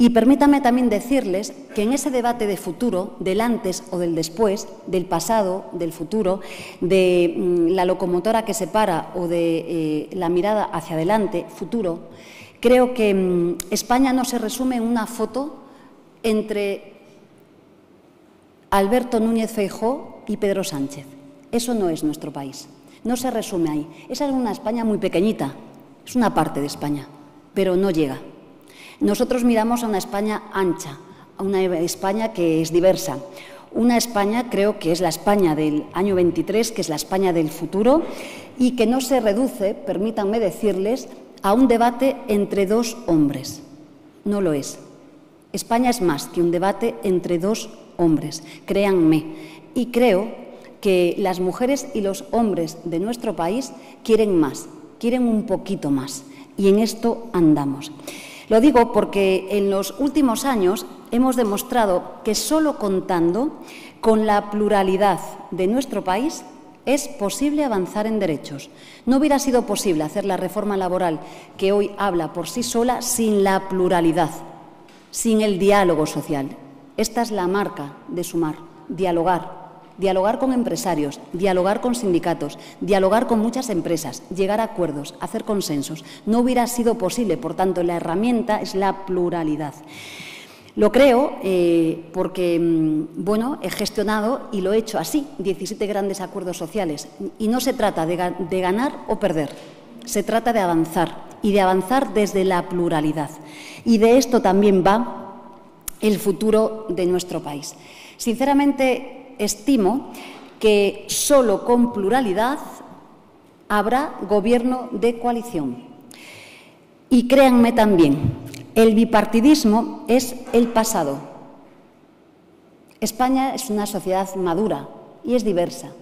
Y permítame también decirles que en ese debate de futuro, del antes o del después, del pasado, del futuro, de la locomotora que se para o de la mirada hacia adelante, futuro, creo que España no se resume en una foto entre Alberto Núñez Feijóo y Pedro Sánchez. Eso no es nuestro país, no se resume ahí. Esa es una España muy pequeñita, es una parte de España, pero no llega. Nosotros miramos a una España ancha, a una España que es diversa. Una España, creo que es la España del año 23, que es la España del futuro, y que no se reduce, permítanme decirles, a un debate entre dos hombres. No lo es. España es más que un debate entre dos hombres, créanme. Y creo que las mujeres y los hombres de nuestro país quieren más, quieren un poquito más. Y en esto andamos. Lo digo porque en los últimos años hemos demostrado que solo contando con la pluralidad de nuestro país es posible avanzar en derechos. No hubiera sido posible hacer la reforma laboral que hoy habla por sí sola sin la pluralidad, sin el diálogo social. Esta es la marca de Sumar, dialogar. Dialogar con empresarios, dialogar con sindicatos, dialogar con muchas empresas, llegar a acuerdos, hacer consensos. No hubiera sido posible, por tanto, la herramienta es la pluralidad. Lo creo porque, bueno, he gestionado y lo he hecho así, 17 grandes acuerdos sociales. Y no se trata de ganar o perder, se trata de avanzar, y de avanzar desde la pluralidad. Y de esto también va el futuro de nuestro país. Sinceramente, estimo que solo con pluralidad habrá gobierno de coalición. Y créanme también, el bipartidismo es el pasado. España es una sociedad madura y es diversa.